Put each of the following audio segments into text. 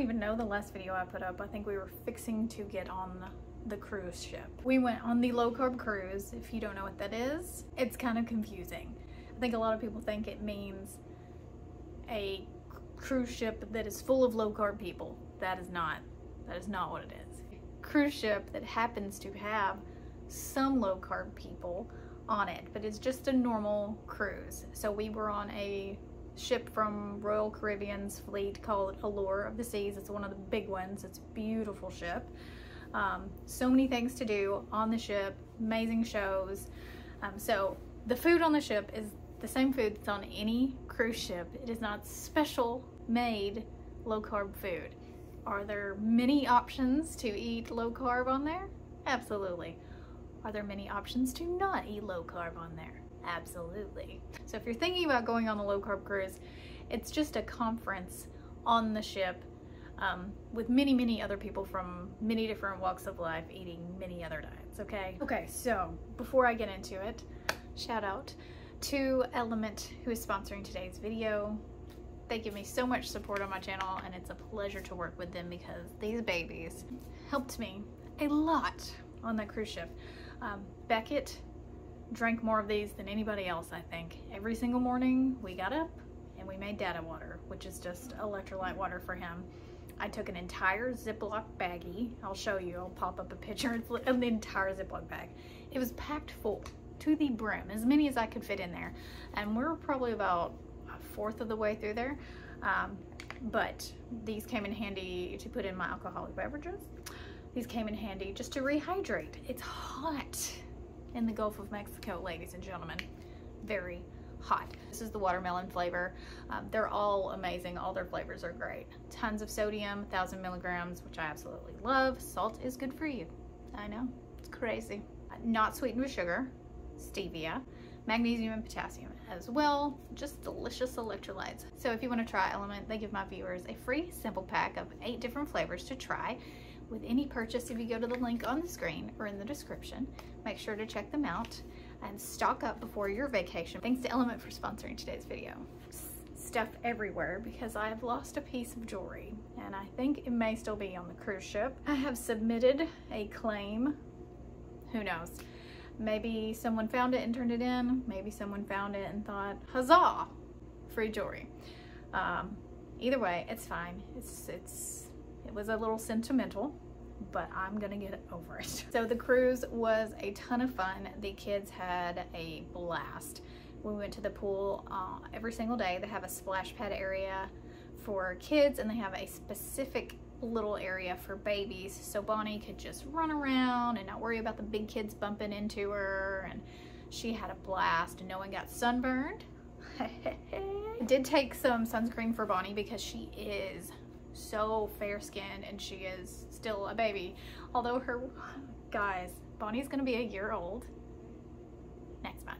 don't even know the last video I put up. I think we were fixing to get on the cruise ship. We went on the low carb cruise. If you don't know what that is, it's kind of confusing. I think a lot of people think it means a cruise ship that is full of low carb people. That is not what it is. A cruise ship that happens to have some low carb people on it, but it's just a normal cruise. So we were on a ship from Royal Caribbean's fleet called Allure of the Seas. It's one of the big ones. It's a beautiful ship. So many things to do on the ship, amazing shows. So the food on the ship is the same food that's on any cruise ship. It is not special made low carb food. Are there many options to eat low carb on there? Absolutely. Are there many options to not eat low carb on there? Absolutely. So if you're thinking about going on the low carb cruise, it's just a conference on the ship with many, many other people from many different walks of life eating many other diets, okay? Okay, so before I get into it, shout out to LMNT, who is sponsoring today's video. They give me so much support on my channel, and it's a pleasure to work with them because these babies helped me a lot on the cruise ship. Beckett drank more of these than anybody else, I think. Every single morning we got up and we made data water, which is just electrolyte water for him. I took an entire Ziploc baggie. I'll show you, I'll pop up a picture. It's an entire Ziploc bag. It was packed full to the brim, as many as I could fit in there. And we're probably about a fourth of the way through there. But these came in handy to put in my alcoholic beverages. These came in handy just to rehydrate. It's hot in the Gulf of Mexico, ladies and gentlemen. Very hot. This is the watermelon flavor. They're all amazing. All their flavors are great. Tons of sodium, 1,000 milligrams, which I absolutely love. Salt is good for you. I know, it's crazy. Not sweetened with sugar, stevia, magnesium and potassium as well. Just delicious electrolytes. So if you want to try LMNT, they give my viewers a free sample pack of 8 different flavors to try with any purchase. If you go to the link on the screen or in the description, make sure to check them out and stock up before your vacation. Thanks to LMNT for sponsoring today's video. Stuff everywhere because I have lost a piece of jewelry and I think it may still be on the cruise ship. I have submitted a claim. Who knows? Maybe someone found it and turned it in. Maybe someone found it and thought, huzzah, free jewelry. Either way, it's fine. It was a little sentimental, but I'm gonna get over it. So the cruise was a ton of fun. The kids had a blast. We went to the pool every single day. They have a splash pad area for kids and they have a specific little area for babies, so Bonnie could just run around and not worry about the big kids bumping into her, and she had a blast and no one got sunburned. I did take some sunscreen for Bonnie because she is so fair-skinned and she is still a baby, although her guys, Bonnie's gonna be a year old next month.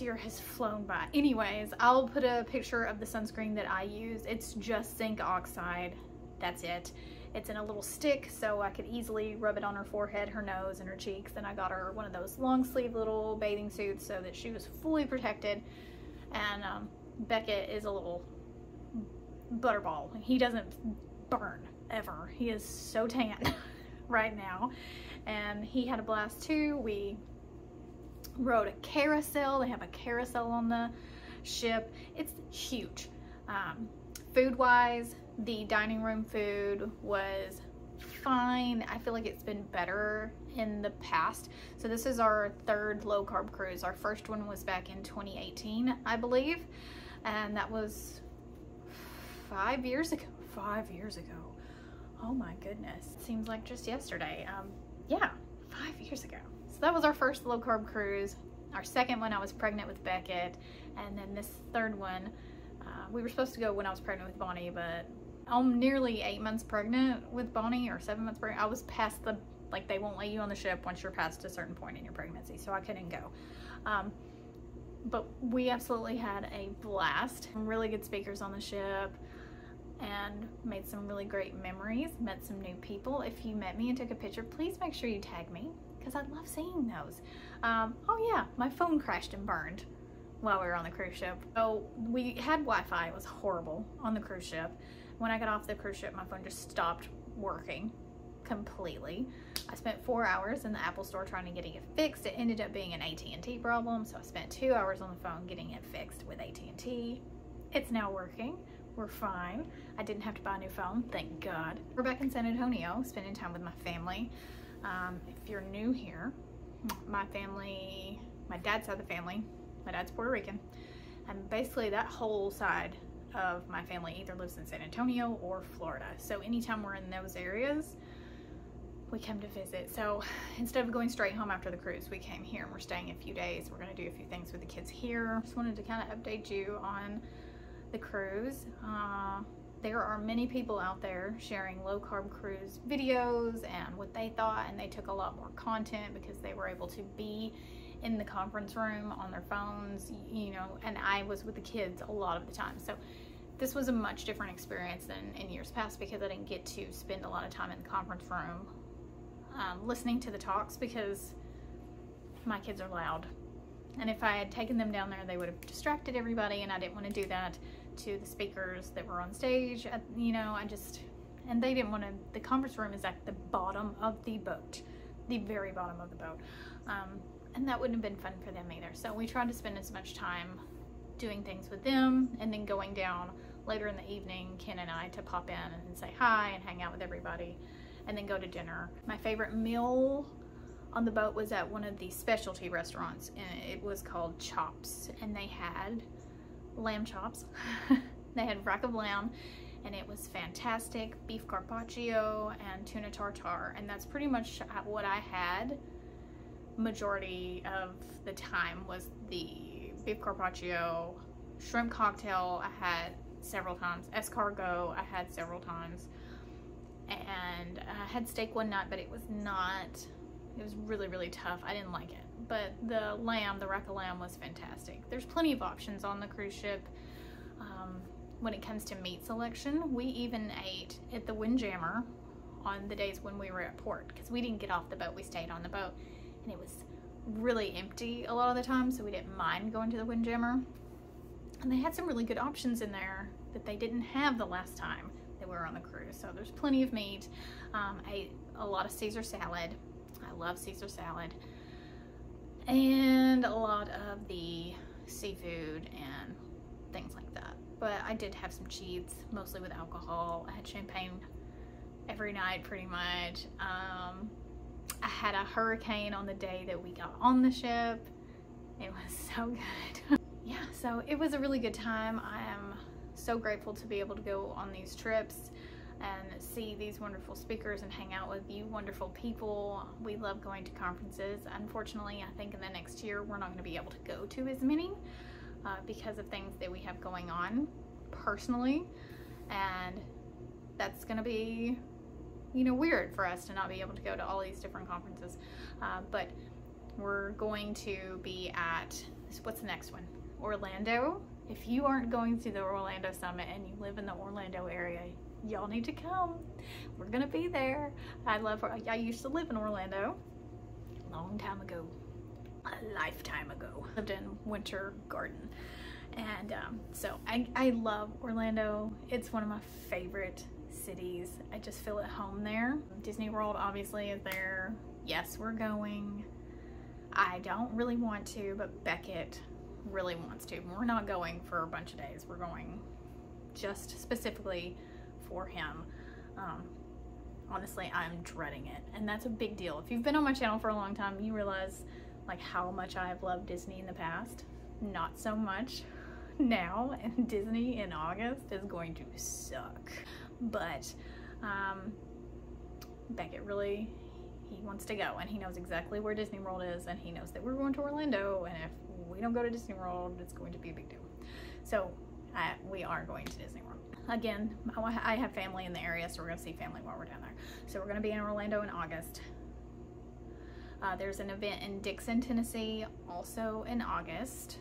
Year has flown by. Anyways, I'll put a picture of the sunscreen that I use. It's just zinc oxide. That's it. It's in a little stick, so I could easily rub it on her forehead, her nose, and her cheeks. And I got her one of those long sleeve little bathing suits so that she was fully protected. And Beckett is a little butterball. He doesn't burn ever. He is so tan right now. And he had a blast too. We rode a carousel. They have a carousel on the ship. It's huge. Food wise, the dining room food was fine. I feel like it's been better in the past. So this is our third low carb cruise. Our first one was back in 2018, I believe. And that was 5 years ago. 5 years ago. Oh my goodness. Seems like just yesterday. Yeah, 5 years ago. So that was our first low carb cruise. Our second one, I was pregnant with Beckett. And then this third one, we were supposed to go when I was pregnant with Bonnie, but I'm nearly 8 months pregnant with Bonnie, or 7 months pregnant. I was past the, like, they won't let you on the ship once you're past a certain point in your pregnancy. So I couldn't go. But we absolutely had a blast. Some really good speakers on the ship and made some really great memories, met some new people. If you met me and took a picture, please make sure you tag me because I love seeing those. Oh yeah, my phone crashed and burned. while we were on the cruise ship. So we had Wi-Fi, it was horrible on the cruise ship. When I got off the cruise ship, my phone just stopped working completely. I spent 4 hours in the Apple store trying to get it fixed. It ended up being an AT&T problem, so I spent 2 hours on the phone getting it fixed with AT&T. It's now working. We're fine. I didn't have to buy a new phone, thank God. We're back in San Antonio, spending time with my family. If you're new here, my family, my dad's side of the family, my dad's Puerto Rican, and basically that whole side of my family either lives in San Antonio or Florida. So anytime we're in those areas, we come to visit. So instead of going straight home after the cruise, we came here and we're staying a few days. We're gonna do a few things with the kids here. Just wanted to kind of update you on the cruise. There are many people out there sharing low carb cruise videos and what they thought, and they took a lot more content because they were able to be in the conference room on their phones, you know, and I was with the kids a lot of the time. So this was a much different experience than in years past because I didn't get to spend a lot of time in the conference room listening to the talks because my kids are loud. And if I had taken them down there, they would have distracted everybody, and I didn't want to do that to the speakers that were on stage. You know, I just, and they didn't want to, the conference room is at the bottom of the boat, the very bottom of the boat. And that wouldn't have been fun for them either. So we tried to spend as much time doing things with them and then going down later in the evening, Ken and I, to pop in and say hi and hang out with everybody and then go to dinner. My favorite meal on the boat was at one of the specialty restaurants, and it was called Chops, and they had lamb chops. They had rack of lamb, and it was fantastic. Beef carpaccio and tuna tartare, and that's pretty much what I had majority of the time, was the beef carpaccio, shrimp cocktail I had several times, escargot I had several times, and I had steak one night, but it was not, it was really, really tough. I didn't like it. But the lamb, the rack of lamb was fantastic. There's plenty of options on the cruise ship when it comes to meat selection. We even ate at the Windjammer on the days when we were at port because we didn't get off the boat. We stayed on the boat, and it was really empty a lot of the time, so we didn't mind going to the Windjammer. And they had some really good options in there that they didn't have the last time that we were on the cruise. So there's plenty of meat. I ate a lot of Caesar salad. I love Caesar salad, and a lot of the seafood and things like that. But I did have some cheats, mostly with alcohol. I had champagne every night pretty much. I had a hurricane on the day that we got on the ship. It was so good. Yeah, so it was a really good time. I am so grateful to be able to go on these trips and see these wonderful speakers and hang out with you wonderful people. We love going to conferences. Unfortunately, I think in the next year we're not going to be able to go to as many because of things that we have going on personally, and that's going to be, you know, weird for us to not be able to go to all these different conferences. But we're going to be at, what's the next one? Orlando. If you aren't going to the Orlando Summit and you live in the Orlando area, y'all need to come. We're gonna be there. I used to live in Orlando a long time ago, a lifetime ago. I lived in Winter Garden, and so I love Orlando. It's one of my favorite cities. I just feel at home there. Disney World obviously is there. Yes, we're going. I don't really want to, but Beckett really wants to. We're not going for a bunch of days. We're going just specifically for him. Honestly, I'm dreading it, and that's a big deal. If you've been on my channel for a long time, you realize like how much I have loved Disney in the past. Not so much now, and Disney in August is going to suck. But Beckett really, he wants to go, and he knows exactly where Disney World is, and he knows that we're going to Orlando, and if we don't go to Disney World, it's going to be a big deal. So we are going to Disney World. Again, I have family in the area, so we're gonna see family while we're down there. So we're gonna be in Orlando in August. There's an event in Dixon, Tennessee, also in August.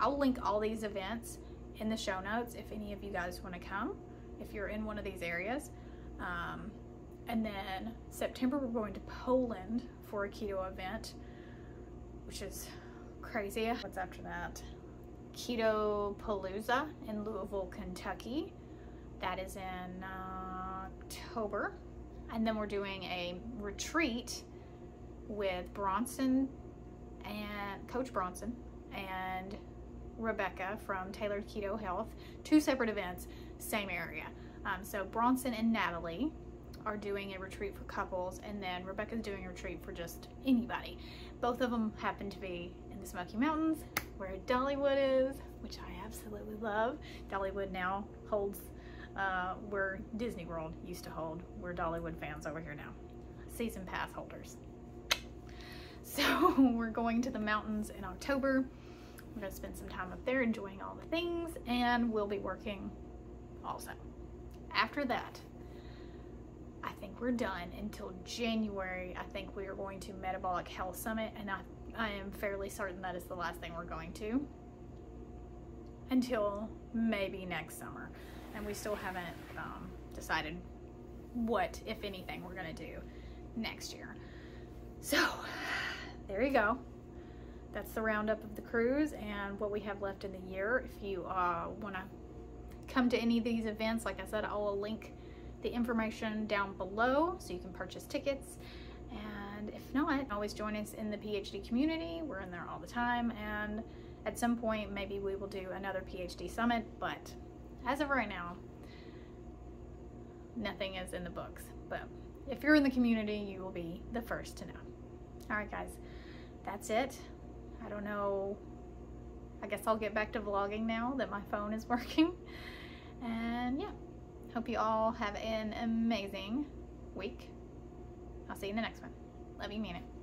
I'll link all these events in the show notes if any of you guys wanna come, if you're in one of these areas. And then September, we're going to Poland for a keto event, which is crazy. What's after that? KetoPaLouza in Louisville, Kentucky. That is in October. And then we're doing a retreat with Bronson and Coach Bronson and Rebecca from Tailored Keto Health. Two separate events, same area. So Bronson and Natalie are doing a retreat for couples, and then Rebecca's doing a retreat for just anybody. Both of them happen to be in the Smoky Mountains, where Dollywood is, which I absolutely love. Dollywood now holds where Disney World used to hold. We're Dollywood fans over here now. Season pass holders. So we're going to the mountains in October. We're gonna spend some time up there enjoying all the things, and we'll be working also. After that, I think we're done until January. I think we are going to Metabolic Health Summit, and I am fairly certain that is the last thing we're going to until maybe next summer. And we still haven't decided what, if anything, we're gonna do next year. So there you go. That's the roundup of the cruise and what we have left in the year. If you wanna come to any of these events, like I said, I'll link the information down below so you can purchase tickets. And if not, always join us in the PhD community. We're in there all the time, and at some point maybe we will do another PhD summit, but as of right now, nothing is in the books. But if you're in the community, you will be the first to know. All right guys, that's it. I don't know, I guess I'll get back to vlogging now that my phone is working. And yeah, hope you all have an amazing week. I'll see you in the next one. Love you, mean it.